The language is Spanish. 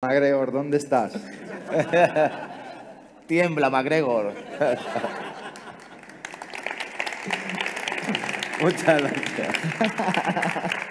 McGregor, ¿dónde estás? Tiembla, McGregor. Muchas gracias.